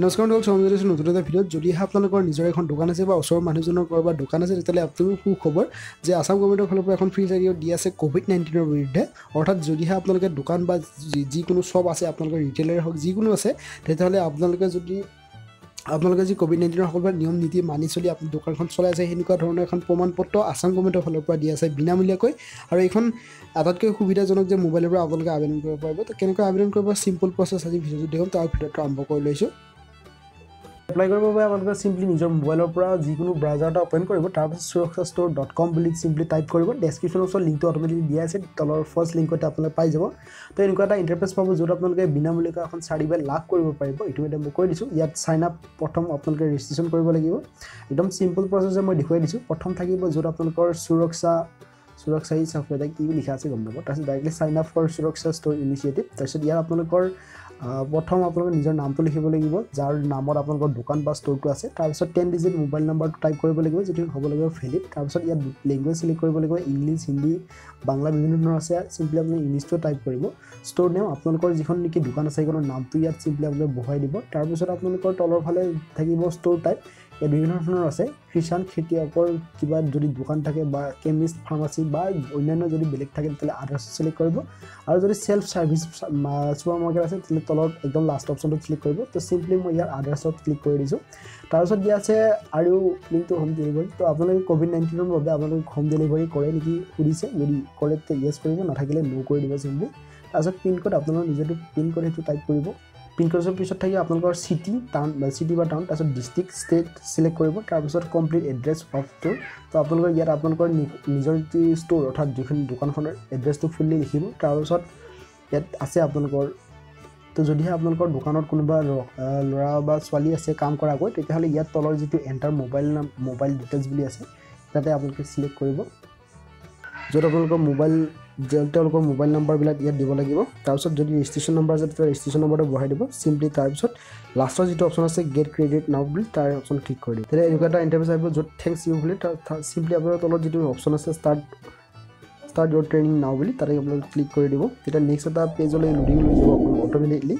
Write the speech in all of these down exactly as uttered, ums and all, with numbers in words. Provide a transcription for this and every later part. নমস্কাৰ দল সমজৰিছো নতুন এটা ভিডিঅ' যদি আপোনালোকৰ নিজৰ এখন দোকান আছে বা ওচৰৰ মানুহজনৰ কৰবা দোকান আছে তেতিয়ালে আপোনালোক খুব খবৰ যে আসাম গৱৰ্ণমেণ্টৰ ফালৰ পৰা এখন ফ্ৰী ৰেডিঅ' দি আছে কোভিড নাইনটিন ৰ বিৰুদ্ধে অৰ্থাৎ যদি আপোনালোকে দোকান বা যি কোনো সব আছে আপোনালোকৰ ৰিটেইলাৰ হওক যি কোনো আছে তেতিয়ালে আপোনালোকে যদি আপোনালোকে যি কোভিড নাইনটিন ৰ সকলোবা নিয়ম নীতি মানি চলি আপোন দোকানখন চলাই আছে হেনকা ধৰণৰ এখন প্ৰমাণপত্ৰ আসাম গৱৰ্ণমেণ্টৰ ফালৰ পৰা দি আছে বিনামূলীয়াকৈ আৰু এইখন আটাতকৈ সুবিধাজনক যে মোবাইলৰ পৰা আপোনালোকে আবেদন কৰিব পাৰিব তো কেনেকৈ আবেদন কৰিব সিম্পল প্ৰচেছ আজি ভিডিঅ'টো দেখম তাৰ ভিডিঅ'টো আৰম্ভ কৰি লৈছো Apply কৰিব বাবে আপোনালোকে simply নিজৰ মোবাইলৰ পৰা যিকোনো ব্ৰাউজাৰ এটা ওপেন কৰিব তাৰপিছত suraksha store dot com বুলি simply টাইপ কৰিব ডেসক্ৰিপচনত সো লিংকটো অটোমেটিক দিয়া আছে তলৰ ফাৰ্স্ট লিংকতে আপোনালোকে পাই যাব তো এনেকুৱা এটা ইন্টাৰফেস পাব যত আপোনালোকে বিনামূলীয়া এখন সাৰ্টিফাই লাভ কৰিব পাৰিব ইটো এটা মই কৈ দিছো ইয়াত সাইন আপ প্ৰথম আপোনালোকে ৰেজিষ্ট্ৰেচন কৰিব লাগিব একদম সিম্পল প্ৰচেছ মই দেখুৱাই দিছো প্ৰথম থাকিব যত আপোনালোকৰ সুৰক্ষা সুৰক্ষা ই সফটওয়্যাৰ কি লিখা আছে গম পাব তাৰপিছত directly sign up for Suraksha store initiative তাৰপিছত ইয়াত আপোনালোকৰ প্ৰথম আপোনালোকে নিজৰ নামটো লিখিব লাগিব যাৰ নামৰ আপোনালোকৰ দোকান বা ষ্ট'ৰটো আছে তাৰপিছত দহ ডিজিট মোবাইল নম্বৰটো টাইপ কৰিব লাগিব যেটো হ'ব লাগিব ভ্যালিড তাৰপিছত ইয়াত ল্যাঙ্গুৱেজ সিলেক্ট কৰিব লাগিব ইংলিশ হিন্দি বাংলা বিভিন্ন ধৰণৰ আছে সিম্পলি আপুনি ইংলিশটো টাইপ কৰিব ষ্ট'ৰ নেম আপোনালোকৰ যিখন নেকি দোকান আছে সেইখনৰ নামটো ইয়াত সিম্পলি আপুনি বহাই দিব তাৰপিছত আপোনালোকৰ তলৰ ফালে থাকিব ষ্ট'ৰ টাইপ এই বিভিন্ন ধৰণৰ আছে কৃষণ খেতিয়কৰ কিবা যদি দোকান থাকে বা কেমিষ্ট ফাৰ্মাচী বা অন্যান্য যদি বেলেগ থাকে তেতিয়ালে আদাৰ্স সিলেক্ট কৰিব আৰু যদি সেলফ সাৰ্ভিস সুপাৰমাৰ্কেট আছে তেতিয়ালে তলৰ একদম লাস্ট অপচনটো ক্লিক কৰিব তো সিম্পলি মই ইয়াৰ আদাৰ্সত ক্লিক কৰি দিছো তাৰপিছত দিয়া আছে আৰু লিংকটো হোম ডেলিভাৰি তো আপোনালোকে কোভিড নাইনটিন ৰ বাবে আপোনালোকে হোম ডেলিভাৰি কৰে নেকি কৰিছে যদি কৰে তে ইয়েস কৰিব নাথাকিলে নো কৰি দিব সিম্পলি তাৰপিছত পিন কোড আপোনালোকে নিজেটো পিন কোড হেতু টাইপ কৰিব পিন কোডৰ পিছত থাকি আপোনালোকৰ সিটি টাউন বা সিটি বা টাউন তাৰপিছত ডিস্ট্ৰিক্ট ষ্টেট সিলেক্ট কৰিব তাৰপিছত কমপ্লিট এড্ৰেছ অফ ষ্ট'ৰ তো আপোনালোকৰ ইয়াত আপোনালোকৰ নিজৰ যি ষ্ট'ৰ অৰ্থাৎ যিখন দোকানখনৰ এড্ৰেছটো ফুললি লিখিব তাৰপিছত ইয়াত আছে আপোনালোকৰ তো যদিহে আপোনালোকৰ দোকানত কোনোবা লৰা বা ছোৱালী আছে কাম কৰা গৈ তেতিয়াহলে ইয়াত তলৰ যিটো এন্টাৰ মোবাইল নাম মোবাইল ডিটেইলছ বুলি আছে তাতে আপোনালোকে সিলেক্ট কৰিব যত আপোনালোকৰ মোবাইল যেলতেলকৰ মোবাইল নম্বৰ বিলাক ইয়াত দিব লাগিব তাৰপিছত যদি ৰেজিষ্ট্ৰেচন নম্বৰ আছে তেতিয়া ৰেজিষ্ট্ৰেচন নম্বৰটো বহাই দিব সিম্পলি তাৰপিছত লাষ্টৰ যেটো অপচন আছে গেট ক্ৰেডিট নাও বুলি তাৰ অপচন ক্লিক কৰি দিলে তেতিয়া এনেকুৱা এটা ইন্টাৰফেচ আহিব যত থ্যাঙ্কস ইউ বুলি সিম্পলি আপোনাৰ তলৰ যেটো অপচন আছে স্টাৰ্ট স্টাৰ্ট ইউৰ ট্ৰেইনিং নাও বুলি তাৰে আপুনি ক্লিক কৰি দিব তেতিয়া নেক্সট এটা পেজলৈ লোডিং হৈ যাব আপুনি অটোমেটিকলি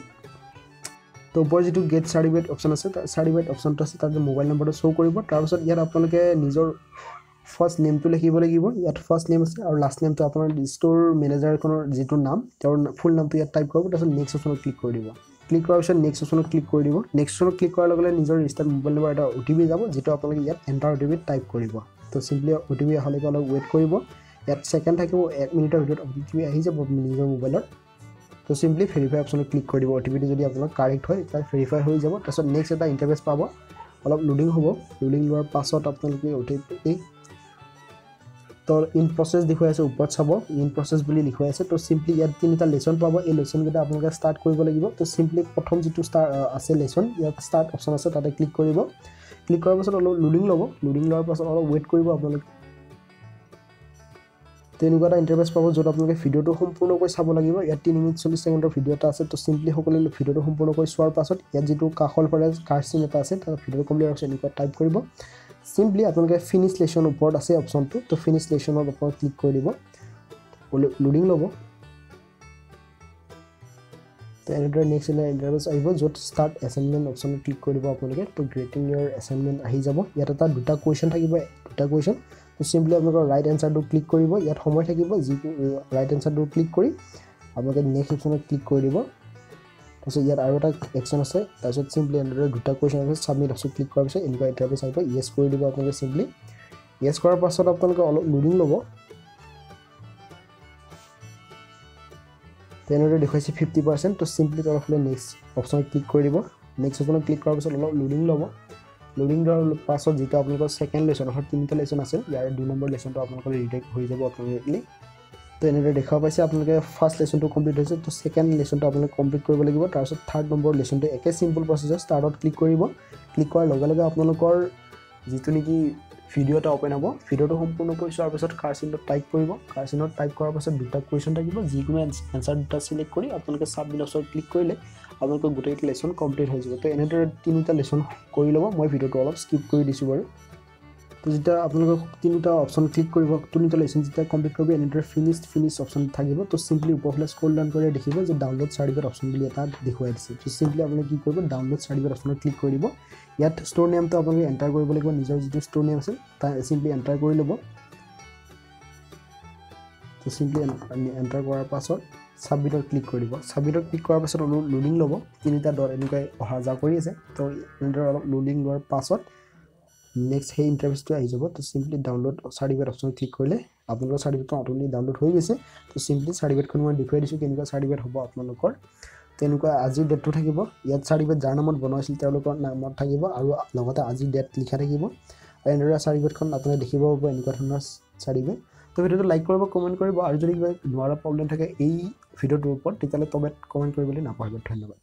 তো ওপৰ যেটো গেট সাৰ্টিফিকেট অপচন আছে সাৰ্টিফিকেট অপচনটো আছে তাৰ মোবাইল নম্বৰটো শো কৰিব তাৰপিছত ইয়াত আপোনালোকে নিজৰ ফাৰ্স্ট নেমটো লিখিব লাগিব ইয়াত ফাৰ্স্ট নেম আছে আৰু লাস্ট নেমটো আপোনাৰ ষ্ট'ৰ মেনেজাৰখনৰ যেটো নাম তেওঁৰ ফুল নামটো ইয়াত টাইপ কৰিব তাৰপিছত নেক্সট অপচনত ক্লিক কৰি দিব ক্লিক কৰাৰ পিছত নেক্সট অপচনত ক্লিক কৰি দিব নেক্সট অপচনত ক্লিক কৰাৰ লগে লগে নিজৰ ৰেজিষ্টাৰ মোবাইল নম্বৰ এটা ওটিপি যাব যেটো আপোনালোকে ইয়াত এন্টাৰ ওটিপি টাইপ কৰিব তো সিম্পলি ওটিপি আহালৈকে অলপ ওয়েট কৰিব ইয়াত সেকেন্ড থাকিব এক মিনিটৰ ভিতৰত ওটিপি আহি যাব নিজৰ মোবাইলত তো সিম্পলি ভেৰিফাই অপচনত ক্লিক কৰি দিব ওটিপিটো যদি আপোনাৰ কাৰেক্ট হয় তেতিয়া ভেৰিফাই হৈ যাব তাৰপিছত নেক্সট এটা ইন্টাৰফেচ পাব অলপ লোডিং হ'ব লোডিং লোৱাৰ পাছত আপোনালোকে ওটিপি তো ইন প্ৰচেছ দেখুৱাই আছে ওপৰত চাব ইন প্ৰচেছ বুলি লিখোৱা আছে তো সিম্পলি ইয়াত তিনিটা লেসন পাব এই লেসন গটা আপোনালোকে স্টার্ট কৰিব লাগিব তো সিম্পলি প্ৰথম যেটো স্টাৰ আছে লেসন ইয়াত স্টাৰ্ট অপচন আছে তাতে ক্লিক কৰিব ক্লিক কৰাৰ পাছত অলপ লোডিং ল'ব লোডিং লোৱাৰ পাছত অলপ ওয়েট কৰিব আপোনালোকে তেনেকুৱা এটা ইন্টাৰফেচ পাব যত আপোনালোকে ভিডিঅ'টো সম্পূৰ্ণকৈ চাব লাগিব ইয়াত তিনি মিনিট চল্লিশ ছেকেণ্ডৰ ভিডিঅ' এটা আছে তো সিম্পলি সকলোলে ভিডিঅ'টো সম্পূৰ্ণকৈ চোৱাৰ পাছত ইয়াত যেটো কাখল পৰে কাৰ্চিং এটা আছে তাৰ ভিডিঅ' কমপ্লিট অপচন এনেকুৱা টাইপ কৰিব সিম্পলি আপোনালোকে ফিনিশ লেসন ওপৰত আছে অপচনটো তো ফিনিশ লেসনৰ ওপৰত ক্লিক কৰি দিব লোডিং ল'ব তো এনেদৰে নেক্সট ইন ইন্টাৰফেচ আহিব যত স্টাৰ্ট এছাইনমেন্ট অপচনত ক্লিক কৰি দিব আপোনালোকে তো গ্ৰেটিং ইয়ৰ এছাইনমেন্ট আহি যাব ইয়াত এটা দুটা কোৱেশ্চন থাকিব দুটা কোৱেশ্চন তো সিম্পলি আপোনালোকৰ ৰাইট আনসাৰটো ক্লিক কৰিব ইয়াত সময় থাকিব যি ৰাইট আনসাৰটো ক্লিক কৰি আপোনালোকে নেক্সট অপচনত ক্লিক কৰি দিব তো ইয়াত আৰু এটা অপচন আছে তাৰপিছত সিম্পলি এনেদৰে দুটা কোৱেশ্চন আছে সাবমিট অপচন ক্লিক কৰাৰ পিছত এনেকুৱা ইন্টাৰফেচ আহিব ইয়েস কৰি দিব আপোনালোকে সিম্পলি ইয়েস কৰাৰ পাছত আপোনালোকে অলপ লোডিং ল'ব তেনৰে দেখুৱাইছে পঞ্চাছ পাৰ্চেণ্ট তো সিম্পলি তলফালে নেক্সট অপচন ক্লিক কৰি দিব নেক্সট অপচন ক্লিক কৰাৰ পাছত অলপ লোডিং ল'ব লোডিং কৰাৰ পাছত যেটা আপোনালোকৰ সেকেন্ড লেসন অৰ্থাৎ তিনিটা লেসন আছে ইয়াৰ দুই নম্বৰ লেসনটো আপোনালোকৰ ৰিডাইৰেক্ট হৈ যাব অটোমেটিকলি তো এনেদৰে দেখা পাইছে আপোনালোকে ফাৰ্স্ট লেসনটো কমপ্লিট হৈছে তো সেকেন্ড লেসনটো আপোনালোকে কমপ্লিট কৰিব লাগিব তাৰ পিছত থাৰ্ড নম্বৰ লেসনটো একে সিম্পল প্ৰচেছৰ স্টাৰ্টত ক্লিক কৰিব ক্লিক কৰাৰ লগে লগে আপোনালোকৰ যেটো নেকি ভিডিঅ'টা ওপেন হ'ব ভিডিঅ'টো সম্পূৰ্ণকৈ চোৱাৰ পিছত কাৰ্চিনত টাইপ কৰিব কাৰ্চিনত টাইপ কৰাৰ পাছত দুটা কোৱেশ্চন থাকিব যিকোনো আনসাৰ দুটা সিলেক্ট কৰি আপোনালোকে সাবমিট অপচনত ক্লিক কৰিলে আপোনালোকৰ গোটেই লেসন কমপ্লিট হৈ যাব তো এনেদৰে তিনিটা লেসন কৰি ল'ব মই ভিডিঅ'টো অলপ স্কিপ কৰি দিছো বাৰু तो जितना आपलोग तीनों टा ऑप्शन क्लिक करेगा तुरंत तो लाइसेंस जितना कंप्लीट करेगा एंड इधर फिनिश फिनिश ऑप्शन था गिबो तो सिंपली ऊपर फ्लैश कोल डाउन करेगा देखिएगा जो डाउनलोड साड़ी का ऑप्शन मिला था देखो ऐसे तो सिंपली आपने की करेगा डाउनलोड साड़ी का ऑप्शन क्लिक करेगा यार स्टोर नेम तो आपने एंटर करेगा लेकिन निज़ाव जितना स्टोर नेम से सिंपली एंटर कर लेगा तो सिंपली एंटर करा पासवर्ड सबमिट क्लिक करिबो सबमिट क्लिक কৰাৰ পাছত লোডিং লব তিনিটা ডট এনেকৈ অহা যা কৰি আছে তো এনেদৰে অলপ লোডিং লোৱাৰ পাছত নেক্সট হে ইন্টাৰফেচটো আহি যাব তো simply download certificate option click কৰিলে আপোনালোকৰ সাৰ্টিফিকেট অটোমেটিক ডাউনলোড হৈ গৈছে তো সিম্পলি সাৰ্টিফিকেটখন মই দেখুৱাই দিছো কেনেকুৱা সাৰ্টিফিকেট হ'ব আপোনালোকৰ তেনেকুৱা আজিৰ ডেটটো থাকিব ইয়াত সাৰ্টিফিকেট যাৰ নামত বনাইছিল তেওঁলোকৰ নামত থাকিব আৰু লগতে আজিৰ ডেট লিখা থাকিব আৰু এনেদৰে সাৰ্টিফিকেটখন আপোনালোকে দেখিব হ'ব এনেকুৱা ধৰণৰ সার্টিফিকেট तो वीडियो तो लाइक करो कमेंट करो और जो क्या दुबारा प्रॉब्लम थे ये वीडियो ऊपर तब कमेंट कर ना पाहब धन्यवाद।